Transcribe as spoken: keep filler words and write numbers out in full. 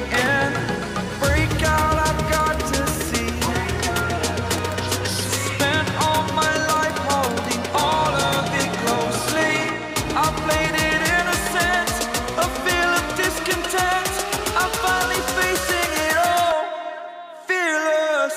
in. Break out, I've got to see. Spent all my life holding all of it closely. I played it innocent, a feel of discontent. I'm finally facing it all, fearless.